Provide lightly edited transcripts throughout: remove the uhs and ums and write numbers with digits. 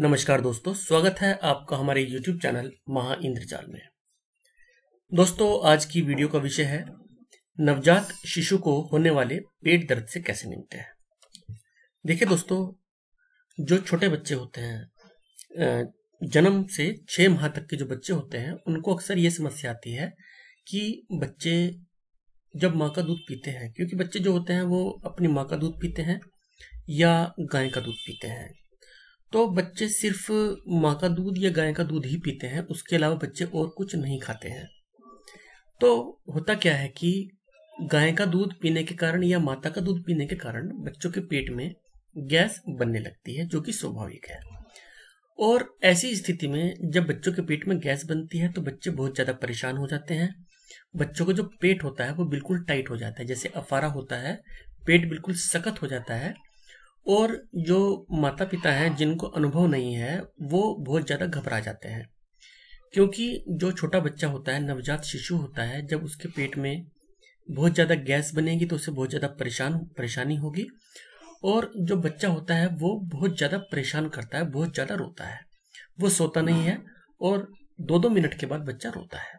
नमस्कार दोस्तों, स्वागत है आपका हमारे YouTube चैनल महा इंद्रजाल में। दोस्तों, आज की वीडियो का विषय है नवजात शिशु को होने वाले पेट दर्द से कैसे निपटते हैं। देखिए दोस्तों, जो छोटे बच्चे होते हैं, जन्म से 6 माह तक के जो बच्चे होते हैं, उनको अक्सर ये समस्या आती है कि बच्चे जब माँ का दूध पीते हैं, क्योंकि बच्चे जो होते हैं वो अपनी माँ का दूध पीते हैं या गाय का दूध पीते हैं, तो बच्चे सिर्फ माँ का दूध या गाय का दूध ही पीते हैं, उसके अलावा बच्चे और कुछ नहीं खाते हैं। तो होता क्या है कि गाय का दूध पीने के कारण या माता का दूध पीने के कारण बच्चों के पेट में गैस बनने लगती है, जो कि स्वाभाविक है। और ऐसी स्थिति में जब बच्चों के पेट में गैस बनती है तो बच्चे बहुत ज़्यादा परेशान हो जाते हैं। बच्चों का जो पेट होता है वो बिल्कुल टाइट हो जाता है, जैसे अफारा होता है, पेट बिल्कुल सख्त हो जाता है। और जो माता पिता हैं जिनको अनुभव नहीं है वो बहुत ज़्यादा घबरा जाते हैं, क्योंकि जो छोटा बच्चा होता है, नवजात शिशु होता है, जब उसके पेट में बहुत ज़्यादा गैस बनेगी तो उसे बहुत ज़्यादा परेशानी होगी। और जो बच्चा होता है वो बहुत ज़्यादा परेशान करता है, बहुत ज़्यादा रोता है, वो सोता नहीं है और 2-2 मिनट के बाद बच्चा रोता है।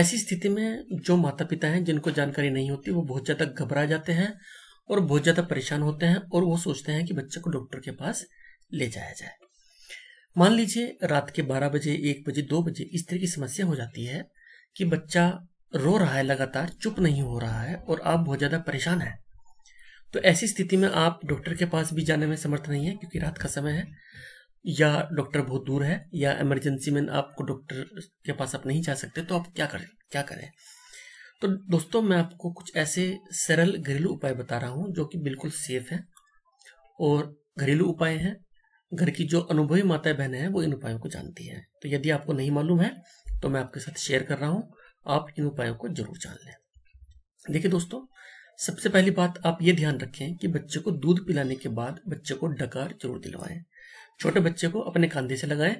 ऐसी स्थिति में जो माता पिता हैं जिनको जानकारी नहीं होती वो बहुत ज़्यादा घबरा जाते हैं और बहुत ज़्यादा परेशान होते हैं, और वो सोचते हैं कि बच्चे को डॉक्टर के पास ले जाया जाए। मान लीजिए रात के 12 बजे, 1 बजे, 2 बजे इस तरह की समस्या हो जाती है कि बच्चा रो रहा है, लगातार चुप नहीं हो रहा है और आप बहुत ज़्यादा परेशान हैं। तो ऐसी स्थिति में आप डॉक्टर के पास भी जाने में समर्थ नहीं है, क्योंकि रात का समय है या डॉक्टर बहुत दूर है या इमरजेंसी में आपको डॉक्टर के पास आप नहीं जा सकते, तो आप क्या करें। तो दोस्तों, मैं आपको कुछ ऐसे सरल घरेलू उपाय बता रहा हूँ जो कि बिल्कुल सेफ हैं और घरेलू उपाय हैं। घर की जो अनुभवी माताएं बहनें हैं वो इन उपायों को जानती हैं, तो यदि आपको नहीं मालूम है तो मैं आपके साथ शेयर कर रहा हूँ, आप इन उपायों को जरूर जान लें। देखिए दोस्तों, सबसे पहली बात आप ये ध्यान रखें कि बच्चे को दूध पिलाने के बाद बच्चे को डकार जरूर दिलवाएं। छोटे बच्चे को अपने कांधे से लगाएं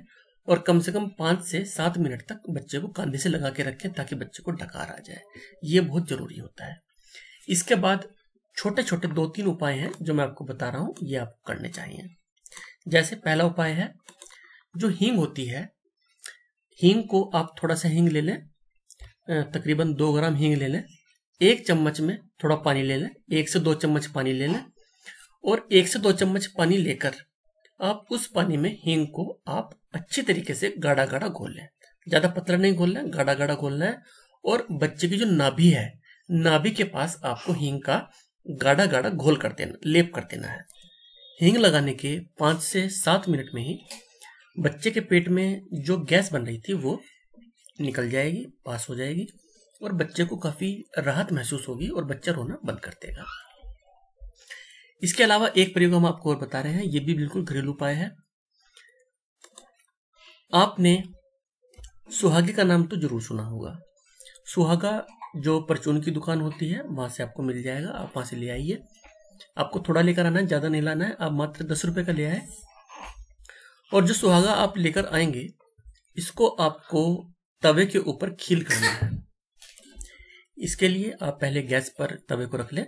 और कम से कम 5 से 7 मिनट तक बच्चे को कांधे से लगा के रखें ताकि बच्चे को डकार आ जाए, ये बहुत ज़रूरी होता है। इसके बाद छोटे छोटे 2-3 उपाय हैं जो मैं आपको बता रहा हूँ, ये आपको करने चाहिए। जैसे पहला उपाय है, जो हींग होती है, हींग को आप थोड़ा सा हींग ले लें, तकरीबन 2 ग्राम हींग ले लें, 1 चम्मच में थोड़ा पानी ले लें, 1 से 2 चम्मच पानी ले लें, और 1 से 2 चम्मच पानी लेकर आप उस पानी में हींग को आप अच्छी तरीके से गाढ़ा गाढ़ा घोल लें। ज़्यादा पतला नहीं घोलना है, गाढ़ा गाढ़ा घोलना है। और बच्चे की जो नाभि है, नाभि के पास आपको हींग का गाढ़ा गाढ़ा घोल कर देना, लेप कर देना है। हींग लगाने के 5 से 7 मिनट में ही बच्चे के पेट में जो गैस बन रही थी वो निकल जाएगी, पास हो जाएगी, और बच्चे को काफ़ी राहत महसूस होगी और बच्चा रोना बंद कर देगा। इसके अलावा एक प्रयोग हम आपको और बता रहे हैं, ये भी बिल्कुल घरेलू उपाय है। आपने सुहागे का नाम तो जरूर सुना होगा। सुहागा जो परचून की दुकान होती है वहां से आपको मिल जाएगा, आप वहां से ले आइए। आपको थोड़ा लेकर आना है, ज़्यादा नहीं लाना है, आप मात्र 10 रुपये का ले आए। और जो सुहागा आप लेकर आएंगे इसको आपको तवे के ऊपर खील करना है। इसके लिए आप पहले गैस पर तवे को रख लें,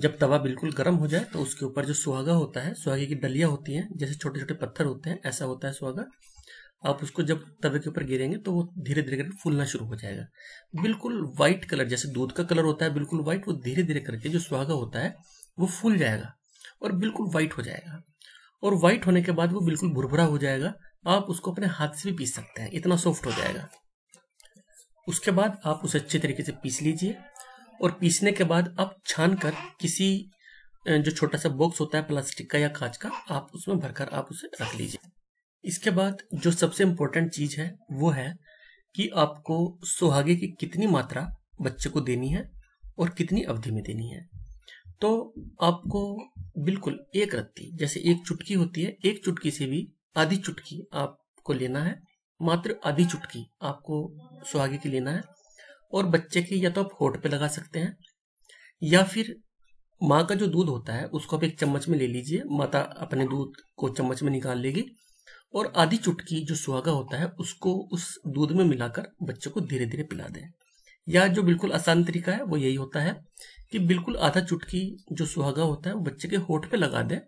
जब तवा बिल्कुल गर्म हो जाए तो उसके ऊपर जो सुहागा होता है, सुहागे की डलियाँ होती हैं, जैसे छोटे छोटे पत्थर होते हैं, ऐसा होता है सुहागा, आप उसको जब तवे के ऊपर गिरेंगे तो वो धीरे धीरे करके फूलना शुरू हो जाएगा। बिल्कुल वाइट कलर, जैसे दूध का कलर होता है बिल्कुल वाइट, वो धीरे धीरे करके जो सुहागा होता है वो फूल जाएगा और बिल्कुल वाइट हो जाएगा। और वाइट होने के बाद वो बिल्कुल भुरभुरा हो जाएगा, आप उसको अपने हाथ से भी पीस सकते हैं, इतना सॉफ्ट हो जाएगा। उसके बाद आप उसे अच्छे तरीके से पीस लीजिए, और पीसने के बाद आप छान कर किसी जो छोटा सा बॉक्स होता है प्लास्टिक का या कांच का, आप उसमें भरकर आप उसे रख लीजिए। इसके बाद जो सबसे इम्पोर्टेंट चीज़ है वो है कि आपको सुहागे की कितनी मात्रा बच्चे को देनी है और कितनी अवधि में देनी है। तो आपको बिल्कुल एक रत्ती, जैसे 1 चुटकी होती है, 1 चुटकी से भी आधी चुटकी आपको लेना है, मात्र आधी चुटकी आपको सुहागे की लेना है। और बच्चे के या तो आप होठ पे लगा सकते हैं, या फिर माँ का जो दूध होता है उसको आप 1 चम्मच में ले लीजिए, माता अपने दूध को चम्मच में निकाल लेगी, और आधी चुटकी जो सुहागा होता है उसको उस दूध में मिलाकर बच्चे को धीरे धीरे पिला दें। या जो बिल्कुल आसान तरीका है वो यही होता है कि बिल्कुल आधा चुटकी जो सुहागा होता है वो बच्चे के होठ पे लगा दें,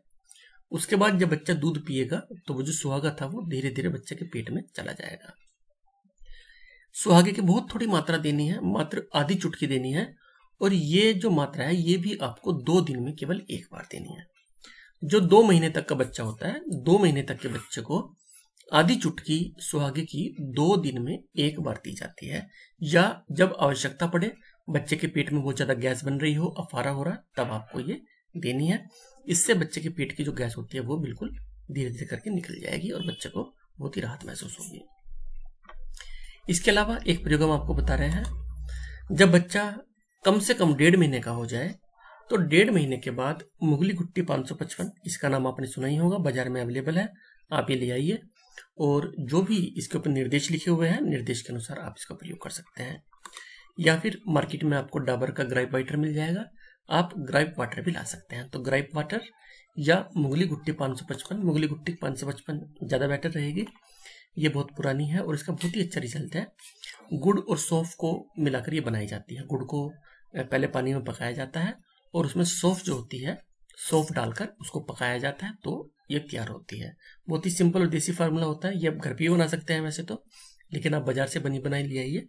उसके बाद जब बच्चा दूध पिएगा तो वो जो सुहागा था वो धीरे धीरे बच्चे के पेट में चला जाएगा। सुहागे की बहुत थोड़ी मात्रा देनी है, मात्र आधी चुटकी देनी है, और ये जो मात्रा है ये भी आपको 2 दिन में केवल 1 बार देनी है। जो 2 महीने तक का बच्चा होता है, 2 महीने तक के बच्चे को आधी चुटकी सुहागे की 2 दिन में 1 बार दी जाती है, या जब आवश्यकता पड़े बच्चे के पेट में बहुत ज्यादा गैस बन रही हो, अफारा हो रहा, तब आपको ये देनी है। इससे बच्चे के पेट की जो गैस होती है वो बिल्कुल धीरे धीरे करके निकल जाएगी और बच्चे को बहुत ही राहत महसूस होगी। इसके अलावा एक प्रयोग हम आपको बता रहे हैं, जब बच्चा कम से कम 1.5 महीने का हो जाए तो 1.5 महीने के बाद मुगली घुट्टी 555, इसका नाम आपने सुना ही होगा, बाजार में अवेलेबल है, आप ये ले आइए और जो भी इसके ऊपर निर्देश लिखे हुए हैं, निर्देश के अनुसार आप इसका प्रयोग कर सकते हैं। या फिर मार्केट में आपको डाबर का ग्राइप वाटर मिल जाएगा, आप ग्राइप वाटर भी ला सकते हैं। तो ग्राइप वाटर या मुगली घुट्टी 555, मुगली घुट्टी 555 ज़्यादा बेटर रहेगी, ये बहुत पुरानी है और इसका बहुत ही अच्छा रिजल्ट है। गुड़ और सौंफ को मिलाकर ये बनाई जाती है। गुड़ को पहले पानी में पकाया जाता है और उसमें सौंफ जो होती है, सौंफ डालकर उसको पकाया जाता है, तो ये तैयार होती है। बहुत ही सिंपल और देसी फार्मूला होता है, ये आप घर पर भी बना सकते हैं वैसे तो, लेकिन आप बाजार से बनी बनाई ले आइए,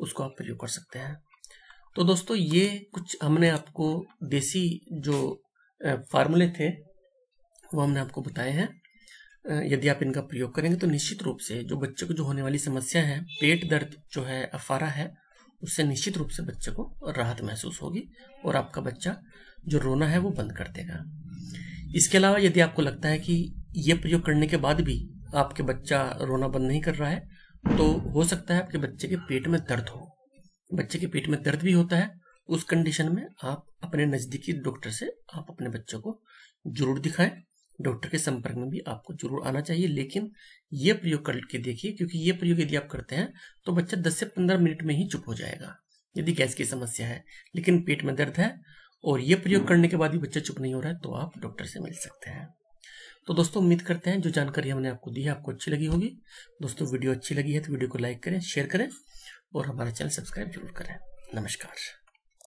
उसको आप प्रयोग कर सकते हैं। तो दोस्तों ये कुछ हमने आपको देसी जो फार्मूले थे वो हमने आपको बताए हैं। यदि आप इनका प्रयोग करेंगे तो निश्चित रूप से जो बच्चे को जो होने वाली समस्या है, पेट दर्द जो है, अफारा है, उससे निश्चित रूप से बच्चे को राहत महसूस होगी और आपका बच्चा जो रोना है वो बंद कर देगा। इसके अलावा यदि आपको लगता है कि ये प्रयोग करने के बाद भी आपके बच्चा रोना बंद नहीं कर रहा है, तो हो सकता है आपके बच्चे के पेट में दर्द हो। बच्चे के पेट में दर्द भी होता है, उस कंडीशन में आप अपने नज़दीकी डॉक्टर से आप अपने बच्चों को जरूर दिखाएं। डॉक्टर के संपर्क में भी आपको जरूर आना चाहिए, लेकिन ये प्रयोग करके देखिए, क्योंकि ये प्रयोग यदि आप करते हैं तो बच्चा 10 से 15 मिनट में ही चुप हो जाएगा। यदि गैस की समस्या है लेकिन पेट में दर्द है और ये प्रयोग करने के बाद भी बच्चा चुप नहीं हो रहा है, तो आप डॉक्टर से मिल सकते हैं। तो दोस्तों उम्मीद करते हैं जो जानकारी हमने आपको दी है आपको अच्छी लगी होगी। दोस्तों वीडियो अच्छी लगी है तो वीडियो को लाइक करें, शेयर करें और हमारा चैनल सब्सक्राइब जरूर करें। नमस्कार।